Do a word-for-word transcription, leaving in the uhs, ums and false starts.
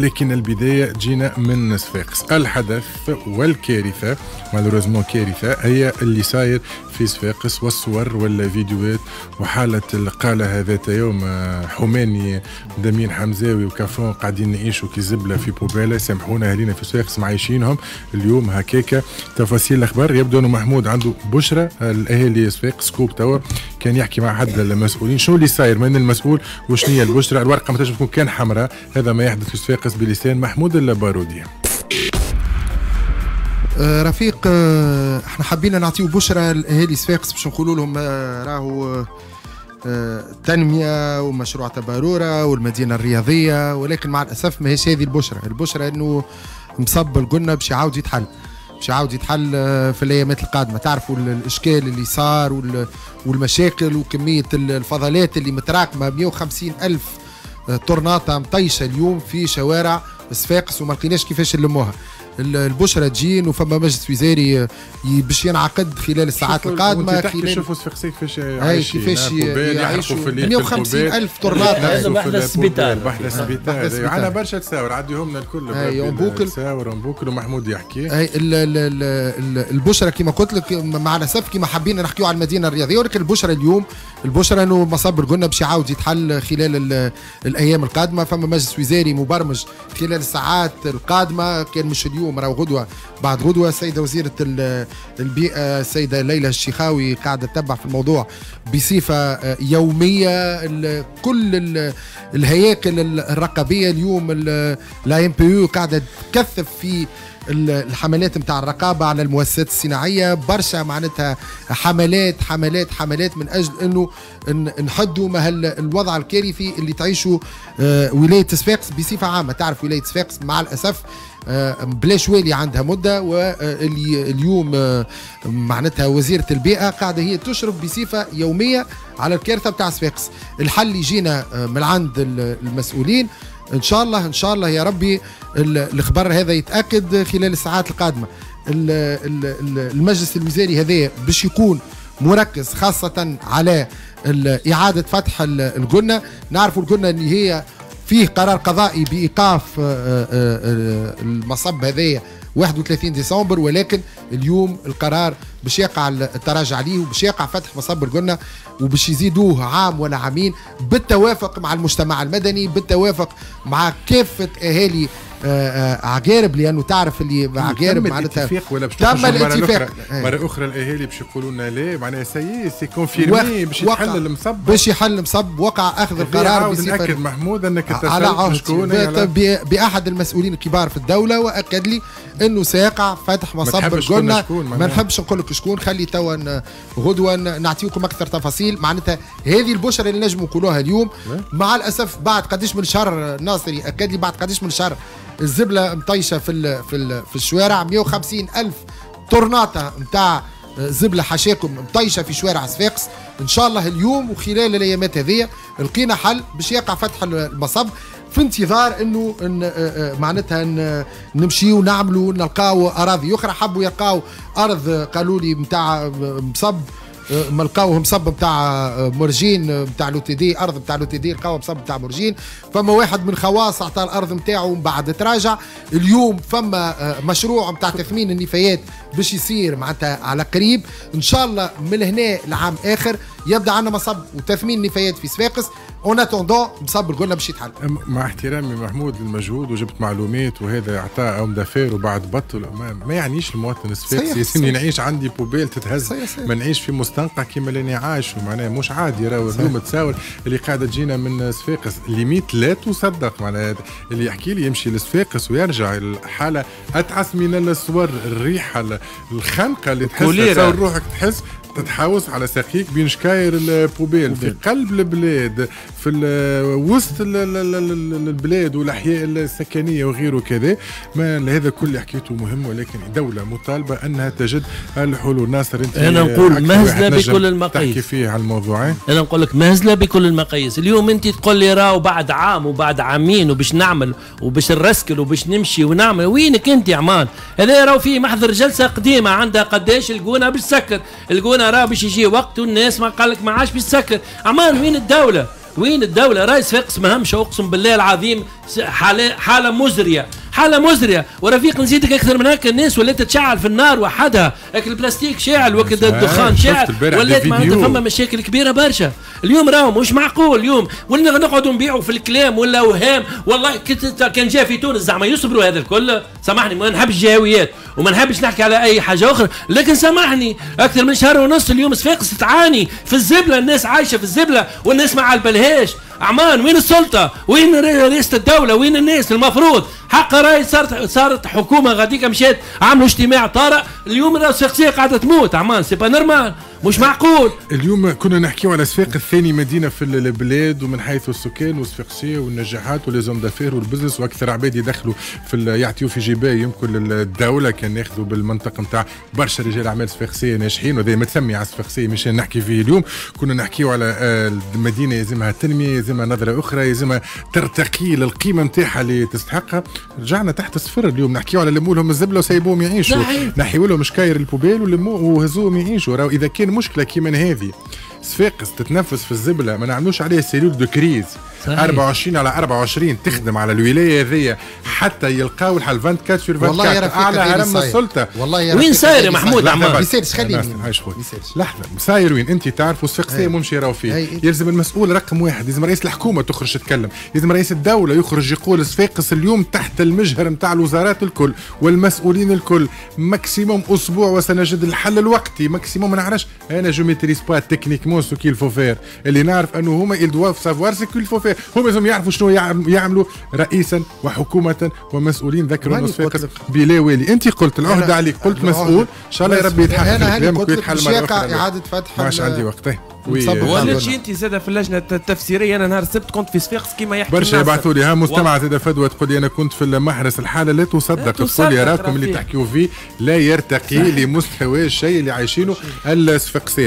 لكن البداية جينا من صفاقس. الحدث والكارثة مالوريزمون كارثة هي اللي صاير في صفاقس، والصور والفيديوهات وحالة القالة ذات يوم حماني دمين حمزاوي وكافون قاعدين نعيشوا كي زبلة في بوبالة. سامحونا أهلينا في صفاقس معايشينهم اليوم هكاكا. تفاصيل الأخبار يبدو أنه محمود عنده بشرة الأهالي صفاقس سكوب توا، كان يحكي مع حد المسؤولين شنو اللي صاير، من المسؤول وشنو البشرة. الورقة ما تكون كان حمراء، هذا ما يحدث في صفاقس بلسان محمود البارودي. آه رفيق، آه احنا حبينا نعطيو بشرة لأهالي صفاقس باش نقولوا لهم آه راهو آه تنمية ومشروع تبارورة والمدينة الرياضية، ولكن مع الأسف ماهيش هذه البشرة. البشرة أنه مصب القلنا باش يعاود يتحل، باش يعاود يتحل في الايامات القادمه. تعرفوا الاشكال اللي صار والمشاكل وكميه الفضلات اللي متراكمه، مئة وخمسين ألف طرناطه مطيشه اليوم في شوارع صفاقس وما لقيناش كيفاش نلموها. البشره تجين وفما مجلس وزاري باش ينعقد خلال الساعات القادمه. خلال شوفوا صفاقسي كيفاش عايشين، كيفاش يعيشوا مئة وخمسين ألف طرناطه. بحنا السبيطار، بحنا السبيطار عندنا برشا تساور، عديهم لنا الكل. اي امبوكل تساور، امبوكل ومحمود يحكي. اي البشره كما قلت لك مع الاسف، كما حابين نحكيو على المدينه الرياضيه، ولكن البشره اليوم البشره انه مصاب قلنا باش يعاود يتحل خلال الايام القادمه. فما مجلس وزاري مبرمج خلال الساعات القادمه، كان مش اليوم راهو غدوه بعد غدوه. السيده وزيره البيئه السيده ليلى الشيخاوي قاعده تتبع في الموضوع بصفه يوميه. كل الهياكل الرقابيه اليوم لا ام بي يو قاعده تكثف في الحملات نتاع الرقابه على المؤسسات الصناعيه، برشا معناتها حملات حملات حملات من اجل انه نحدوا ما الوضع الكارثي اللي تعيشه ولايه صفاقس بصفه عامه. تعرف ولايه صفاقس مع الاسف بلاش والي عندها مده، واللي اليوم معناتها وزيره البيئه قاعده هي تشرف بصفه يوميه على الكارثه بتاع صفاقس. الحل يجينا من عند المسؤولين ان شاء الله، ان شاء الله يا ربي الخبر هذا يتاكد خلال الساعات القادمه. المجلس الوزاري هذا باش يكون مركز خاصه على اعاده فتح القلنا. نعرفوا القلنا اللي هي فيه قرار قضائي بايقاف المصب هذايا واحد وثلاثين ديسمبر، ولكن اليوم القرار باش يقع التراجع عليه وباش يقع فتح مصب القلنا وباش يزيدوه عام ولا عامين بالتوافق مع المجتمع المدني، بالتوافق مع كافه اهالي آه آه عقارب، لانه تعرف اللي عقارب معناتها تم الاتفاق. ولا باش تم الاتفاق مره اخرى الاهالي باش يقولوا لنا لا، معناها سي سي كونفيرمي باش يحل المصب، باش يحل المصب. وقع اخذ القرار بصفه ناكد محمود انك اتصلت شكون باحد المسؤولين الكبار في الدوله واكد لي انه سيقع فتح مصب القلنا. ما نحبش نقول لك شكون، خلي توا غدوه نعطيكم اكثر تفاصيل. معناتها هذه البشره اللي نجموا نقولوها اليوم مع الاسف. بعد قديش من شهر ناصري اكد لي، بعد قديش من شهر الزبله مطيشه في ال في ال في الشوارع، مئة وخمسين ألف طرناطه نتاع زبله حشاكم مطيشه في شوارع صفاقس. ان شاء الله اليوم وخلال الايامات هذيا لقينا حل باش يقع فتح المصب، في انتظار انه إن معناتها إن نمشيو ونعملوا نلقاو اراضي اخرى. حبوا يلقاو ارض قالوا لي نتاع مصب، ما لقاوه مصب نتاع مرجين نتاع لو تي دي، ارض نتاع لو تي دي لقاوه مصب نتاع مرجين. فما واحد من خواص اعطى الارض نتاعه ومن بعد تراجع. اليوم فما مشروع نتاع تثمين النفايات باش يصير معناتها على قريب ان شاء الله، من هنا لعام اخر يبدا عندنا مصب وتثمين نفايات في صفاقس. اون اتوندون مصب القلنا باش يتحل. مع احترامي محمود للمجهود وجبت معلومات وهذا اعطى اوم دافير وبعد بطل، ما يعنيش المواطن الصفاقسي ياسين نعيش عندي بوبيل تتهز، ما نعيش في مستنقع كيما اللي نعايش، معناها مش عادي. راهو اليوم تساور اللي قاعده تجينا من صفاقس ليميت لا تصدق. معناها اللي يحكي لي يمشي لصفاقس ويرجع الحاله اتعس من الصور، الريحه الخنقه اللي تحس روحك تحس تتحاوس على ساقيك بين شكاير البوبيل في قلب البلاد، في وسط البلاد والاحياء السكنيه وغيره كذا. ما هذا كل اللي حكيته مهم، ولكن الدوله مطالبه انها تجد الحلول. ناصر انت انا نقول مهزله بكل المقاييس، تحكي فيه على الموضوعين. انا نقول لك مهزله بكل المقاييس. اليوم انت تقول لي راهو بعد عام وبعد عامين وباش نعمل وباش نرسكل وباش نمشي ونعمل، وينك انت يا عمان؟ هذا راهو فيه محضر جلسه قديمه عندها قداش القونه باش تسكر، القونه راه باش يجي وقت والناس ما قالك ما عادش باش تسكر. عمان وين الدوله؟ وين الدولة؟ راهي سفاقس مهمشة، أقسم بالله العظيم حالة, حالة مزرية، حالة مزرية. ورفيق نزيدك أكثر من هكا، الناس ولات تشعل في النار وحدها، أكل البلاستيك شاعل وكل الدخان شاعل، ولات معناتها فما مشاكل كبيرة برشا. اليوم راهو مش معقول اليوم، ولا نقعدوا نبيعوا في الكلام ولا أوهام، والله كان جاء في تونس زعما يصبروا هذا الكل، سامحني ما نحبش الجهويات وما نحبش نحكي على أي حاجة أخرى، لكن سامحني أكثر من شهر ونص اليوم سفاقس تعاني في الزبلة، الناس عايشة في الزبلة والناس ما عالبالهاش. عمان وين السلطة؟ وين رئاسة الدولة؟ وين الناس المفروض؟ حق راي صارت صارت حكومة غاديك مشات عملوا اجتماع طارئ، اليوم راه السفاقسية قاعدة تموت عمان، سي با نورمال، مش معقول. اليوم كنا نحكيو على سفاقس ثاني مدينة في البلاد ومن حيث السكان والسفاقسية والنجاحات وليزوم دافير والبزنس، وأكثر عباد يدخلوا في يعطيو في جيبها يمكن الدولة، كان ناخذوا بالمنطقة نتاع برشا رجال أعمال سفاقسية ناجحين، وهذا متسمي على السفاقسية مش نحكي فيه اليوم، كنا نحكيو على المدينة يلزمها تنمية، يلزمها نظرة أخرى، يلزمها ترتقي للقيمة نتاعها اللي تستحقها. رجعنا تحت الصفر اليوم، نحكيو على لموا لهم الزبله وسايبوهم يعيشوا، نحيو لهم شكاير البوبيل ولموه وهزوهم يعيشوا. راهو اذا كان مشكله كيما هذه سفاقس تتنفس في الزبله ما نعملوش عليها سيلول دو كريز صحيح. أربعة وعشرين على أربعة وعشرين تخدم على الولايه هذيا حتى يلقاو الحل أربعة وعشرين على أربعة وعشرين على هرم السلطه. والله وين ساير محمود عمار؟ ما يسالش خليني لحظه مساير وين انت تعرفوا السفاقسيه ممشي راهو فيه. يلزم المسؤول رقم واحد، لازم رئيس الحكومه تخرج تتكلم، لازم رئيس الدوله يخرج يقول سفاقس اليوم تحت المجهر نتاع الوزارات الكل والمسؤولين الكل، ماكسيموم اسبوع وسنجد الحل الوقتي، ماكسيموم ما نعرفش انا جو ميتريز با تكنيكمون سو كيل فو فير، اللي نعرف انه هما يل دواف سافوار سو كيل فو فير، هما لازم يعرفوا شنو يعملوا رئيسا وحكومه ومسؤولين. ذكروا انه سفاقس بلا والي، انت قلت العهده عليك، قلت مسؤول، ان شاء الله يا ربي يتحقق قدامك ويتحل مره اخرى. اعاده فتح ماش عندي وقت. ولا شي انت زاده في اللجنه التفسيريه، انا نهار السبت كنت في سفاقس كيما يحكي برشا يبعثوا لي ها مستمع زاده فدوى تقول لي انا كنت في المحرس، الحاله لا تصدق، تقول لي راكم اللي تحكيوا فيه لا يرتقي لمستوى الشيء اللي عايشينه السفاقسيه.